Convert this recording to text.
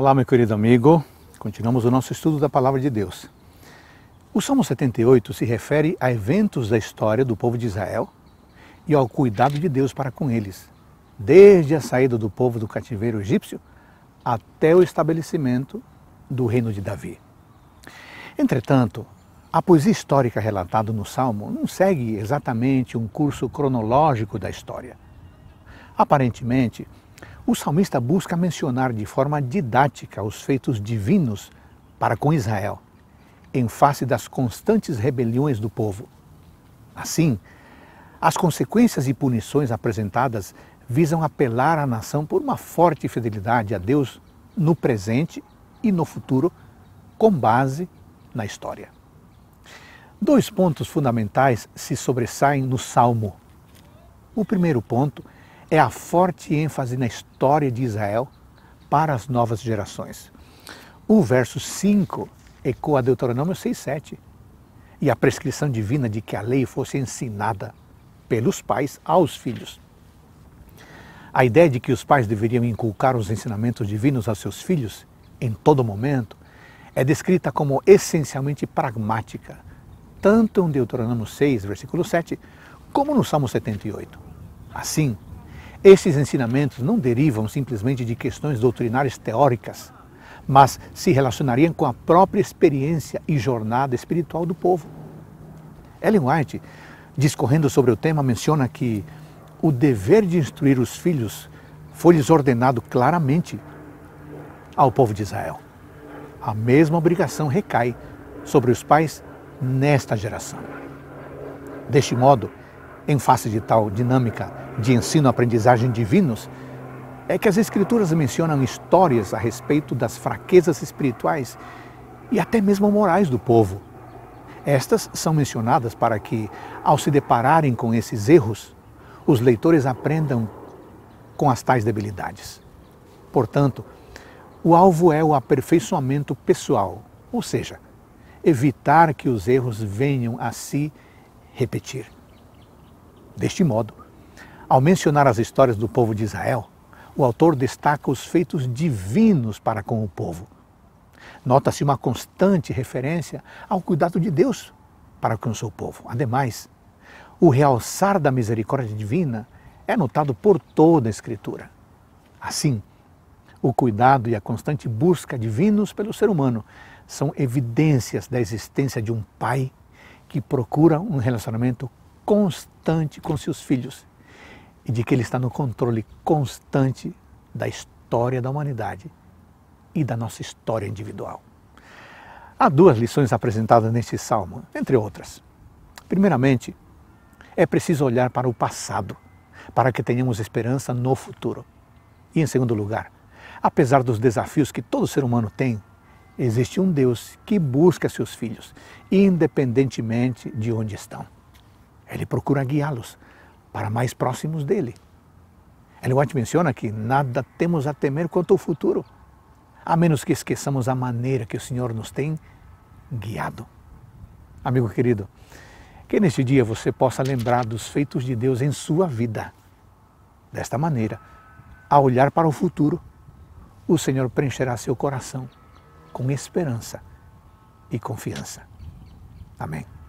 Olá, meu querido amigo, continuamos o nosso estudo da Palavra de Deus. O Salmo 78 se refere a eventos da história do povo de Israel e ao cuidado de Deus para com eles, desde a saída do povo do cativeiro egípcio até o estabelecimento do reino de Davi. Entretanto, a poesia histórica relatada no Salmo não segue exatamente um curso cronológico da história. Aparentemente, o salmista busca mencionar de forma didática os feitos divinos para com Israel, em face das constantes rebeliões do povo. Assim, as consequências e punições apresentadas visam apelar à nação por uma forte fidelidade a Deus no presente e no futuro, com base na história. Dois pontos fundamentais se sobressaem no Salmo. O primeiro ponto é a forte ênfase na história de Israel para as novas gerações. O verso 5 ecoa Deuteronômio 6:7 e a prescrição divina de que a lei fosse ensinada pelos pais aos filhos. A ideia de que os pais deveriam inculcar os ensinamentos divinos aos seus filhos em todo momento é descrita como essencialmente pragmática, tanto em Deuteronômio 6, versículo 7, como no Salmo 78. Assim, esses ensinamentos não derivam simplesmente de questões doutrinárias teóricas, mas se relacionariam com a própria experiência e jornada espiritual do povo. Ellen White, discorrendo sobre o tema, menciona que o dever de instruir os filhos foi-lhes ordenado claramente ao povo de Israel. A mesma obrigação recai sobre os pais nesta geração. Deste modo, em face de tal dinâmica de ensino-aprendizagem divinos, é que as Escrituras mencionam histórias a respeito das fraquezas espirituais e até mesmo morais do povo. Estas são mencionadas para que, ao se depararem com esses erros, os leitores aprendam com as tais debilidades. Portanto, o alvo é o aperfeiçoamento pessoal, ou seja, evitar que os erros venham a se repetir. Deste modo, ao mencionar as histórias do povo de Israel, o autor destaca os feitos divinos para com o povo. Nota-se uma constante referência ao cuidado de Deus para com o seu povo. Ademais, o realçar da misericórdia divina é notado por toda a Escritura. Assim, o cuidado e a constante busca divinos pelo ser humano são evidências da existência de um pai que procura um relacionamento constante com seus filhos e de que ele está no controle constante da história da humanidade e da nossa história individual. Há duas lições apresentadas neste salmo, entre outras. Primeiramente, é preciso olhar para o passado, para que tenhamos esperança no futuro. E em segundo lugar, apesar dos desafios que todo ser humano tem, existe um Deus que busca seus filhos, independentemente de onde estão. Ele procura guiá-los para mais próximos dele. Ellen White menciona que nada temos a temer quanto ao futuro, a menos que esqueçamos a maneira que o Senhor nos tem guiado. Amigo querido, que neste dia você possa lembrar dos feitos de Deus em sua vida. Desta maneira, ao olhar para o futuro, o Senhor preencherá seu coração com esperança e confiança. Amém.